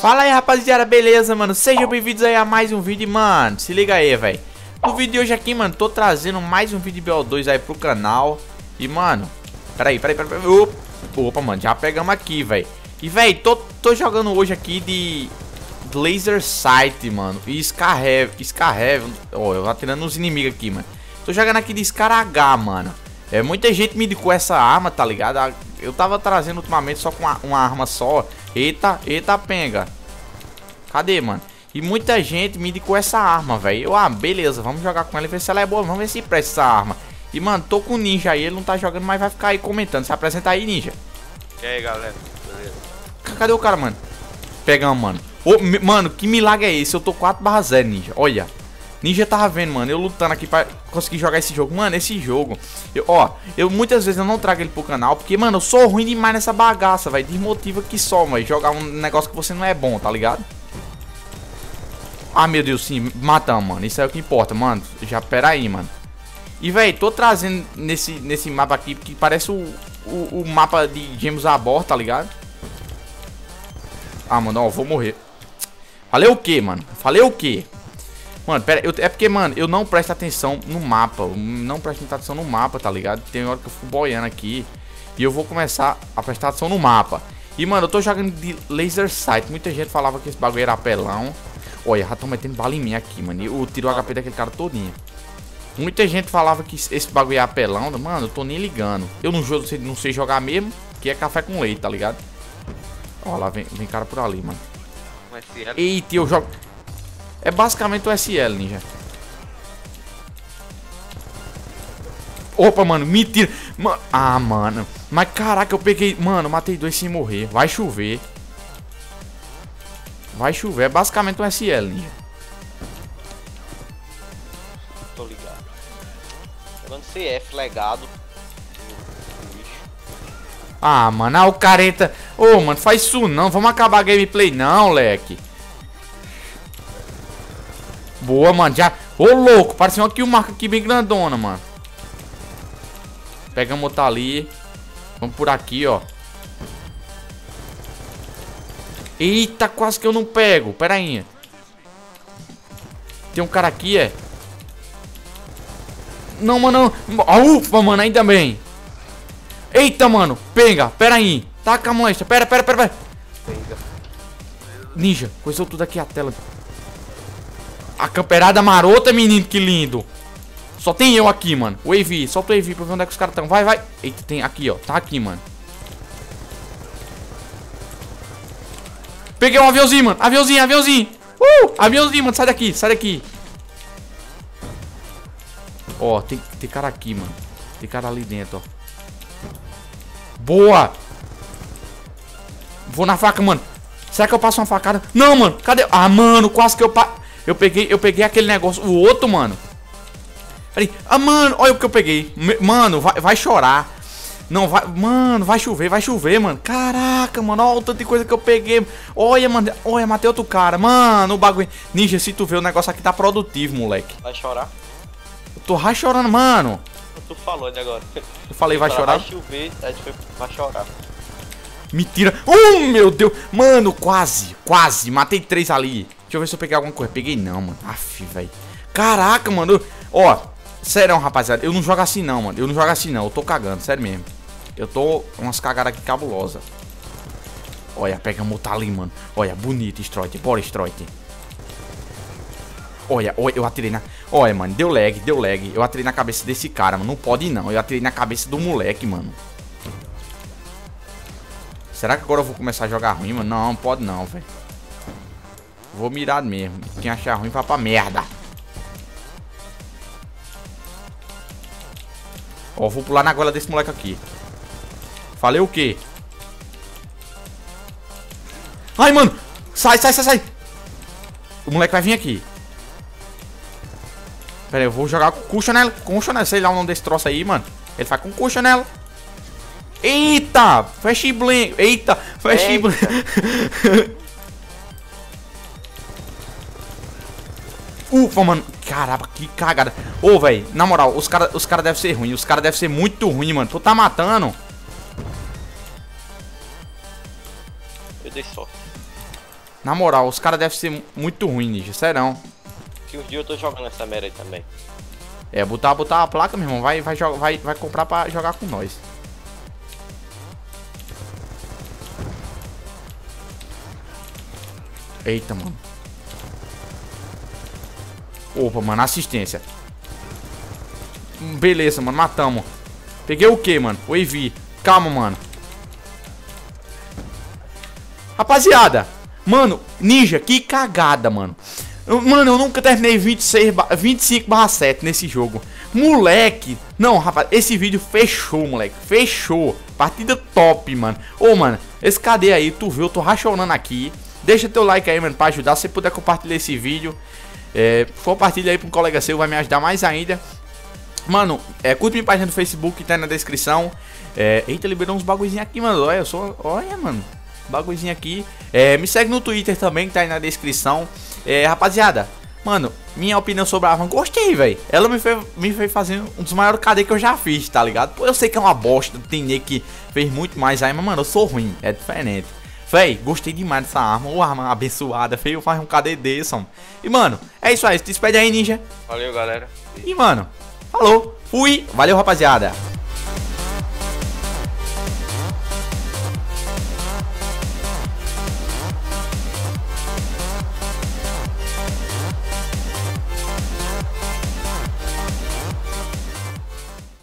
Fala aí, rapaziada, beleza, mano? Sejam bem-vindos aí a mais um vídeo, mano. Se liga aí, velho. No vídeo de hoje aqui, mano, tô trazendo mais um vídeo de BO2 aí pro canal. E, mano, peraí. Opa, mano, já pegamos aqui, velho. E, velho, tô jogando hoje aqui de Laser sight, mano. E SCAR-H. Ó, eu tô atirando uns inimigos aqui, mano. Tô jogando aqui de SCAR-H, mano. É, muita gente me indicou essa arma, tá ligado? Eu tava trazendo ultimamente só com uma arma só. Eita penga. Cadê, mano? E muita gente me indicou essa arma, velho. Ah, beleza, vamos jogar com ela e ver se ela é boa. Vamos ver se presta essa arma. E, mano, tô com o Ninja aí, ele não tá jogando, mas vai ficar aí comentando. Se apresenta aí, Ninja. E aí, galera, beleza? Cadê o cara, mano? Pegamos, mano. Ô, mano, que milagre é esse? Eu tô 4/0, Ninja, olha. Ninja tava vendo, mano, eu lutando aqui pra conseguir jogar esse jogo. Mano, esse jogo, eu muitas vezes eu não trago ele pro canal, porque, mano, eu sou ruim demais nessa bagaça, velho. Desmotiva que só, mano, jogar um negócio que você não é bom, tá ligado? Ah, meu Deus, sim, matamos, mano. Isso é o que importa, mano. Já, pera aí, mano. E, velho, tô trazendo nesse mapa aqui, que parece o mapa de James abortos, tá ligado? Ah, mano, ó, vou morrer. Falei o que, mano? Falei o que? Mano, pera, é porque, mano, eu não presto atenção no mapa. Eu não presto muita atenção no mapa, tá ligado? Tem hora que eu fico boiando aqui. E eu vou começar a prestar atenção no mapa. E, mano, eu tô jogando de laser sight. Muita gente falava que esse bagulho era apelão. Olha, já tão metendo bala em mim aqui, mano. Eu tiro o HP daquele cara todinho. Muita gente falava que esse bagulho era apelão. Mano, eu tô nem ligando. Eu não sei jogar mesmo, que é café com leite, tá ligado? Ó, lá vem cara por ali, mano. Eita, eu jogo... É basicamente o SL, Ninja. Opa, mano, mentira. Ah, mano. Mas, caraca, eu peguei... Mano, matei 2 sem morrer. Vai chover. Vai chover. É basicamente o SL, Ninja. Tô ligado. Jogando CF, legado. Ah, mano. Ah, o careta. Ô, mano, faz isso não. Vamos acabar a gameplay não, leque. Boa, mano, já... Ô, louco, pareceu uma killmark aqui bem grandona, mano. Pegamos outra ali. Vamos por aqui, ó. Eita, quase que eu não pego. Pera aí. Tem um cara aqui, é? Não, mano, não. Ufa, mano, ainda bem. Eita, mano, pega, pera aí. Taca a mancha, pera. Ninja, coisou tudo aqui a tela. A camperada marota, menino, que lindo. Só tem eu aqui, mano. O EV, solta o EV pra ver onde é que os caras estão. Vai. Eita, tem aqui, ó. Tá aqui, mano. Peguei um aviãozinho, mano. Aviãozinho. Aviãozinho, mano. Sai daqui. Ó, tem cara aqui, mano. Tem cara ali dentro, ó. Boa. Vou na faca, mano. Será que eu passo uma facada? Não, mano. Cadê? Ah, mano, quase que eu passo. Eu peguei aquele negócio. O outro, mano. Peraí. Ah, mano. Olha o que eu peguei. Mano, vai chorar. Não, vai. Mano, vai chover, mano. Caraca, mano. Olha o tanto de coisa que eu peguei. Olha, mano. Olha, matei outro cara. Mano, o bagulho. Ninja, se tu vê, o negócio aqui tá produtivo, moleque. Vai chorar? Eu tô já chorando, mano. Tu falou de agora. Eu falei, vai chorar? Vai chover, a gente vai chorar. Mentira. Oh, meu Deus. Mano, quase. Matei 3 ali. Deixa eu ver se eu peguei alguma coisa. Peguei não, mano. Aff, velho. Caraca, mano. Ó, sério, rapaziada. Eu não jogo assim não, mano. Eu tô cagando, sério mesmo. Eu tô umas cagadas aqui cabulosas. Olha, pega a ali, mano. Olha, bonito, Stroiter. Bora, Stroiter. Olha, eu atirei na... Olha, mano, deu lag. Eu atirei na cabeça desse cara, mano. Não pode não. Eu atirei na cabeça do moleque, mano. Será que agora eu vou começar a jogar ruim, mano? Não, pode não, velho. Vou mirar mesmo. Quem achar ruim vai pra merda. Ó, vou pular na goela desse moleque aqui. Falei o quê? Ai, mano. Sai. O moleque vai vir aqui. Pera aí, eu vou jogar com cuxa nela. Sei lá o nome desse troço aí, mano. Ele faz com cuxa nela. Eita. Flashbang. Ufa, mano. Caramba, que cagada. Ô, velho, na moral, os cara devem ser ruins. Os caras devem ser muito ruins, mano. Tu tá matando. Eu dei sorte. Na moral, os caras devem ser muito ruins, Ninja. Serão. Que um dia eu tô jogando essa merda aí também. É, botar a placa, meu irmão. Vai comprar pra jogar com nós. Eita, mano. Opa, mano, assistência. Beleza, mano, matamos. Peguei o que, mano? O EV. Calma, mano. Rapaziada, mano, Ninja, que cagada, mano. Mano, eu nunca terminei 25/7 nesse jogo. Moleque. Não, rapaz, esse vídeo fechou, moleque. Fechou. Partida top, mano. Ô, mano, esse cadê aí? Tu viu, eu tô rachonando aqui. Deixa teu like aí, mano, pra ajudar. Se puder compartilhar esse vídeo, compartilha aí pra um colega seu, vai me ajudar mais ainda. Mano, curte minha página do Facebook que tá aí na descrição. Eita, liberou uns bagulhozinhos aqui, mano. Olha, olha, mano, bagulhozinho aqui. Me segue no Twitter também, que tá aí na descrição. Rapaziada, mano, minha opinião sobre a Avan, gostei, velho. Ela me fez fazer um dos maiores KD que eu já fiz, tá ligado? Pô, eu sei que é uma bosta, tem nego que fez muito mais aí, mas, mano, eu sou ruim, é diferente. Véi, gostei demais dessa arma. Ô, arma abençoada, feio, faz um KD desse, mano. E, mano, é isso aí. Se despede aí, Ninja. Valeu, galera. E, mano, falou. Fui. Valeu, rapaziada.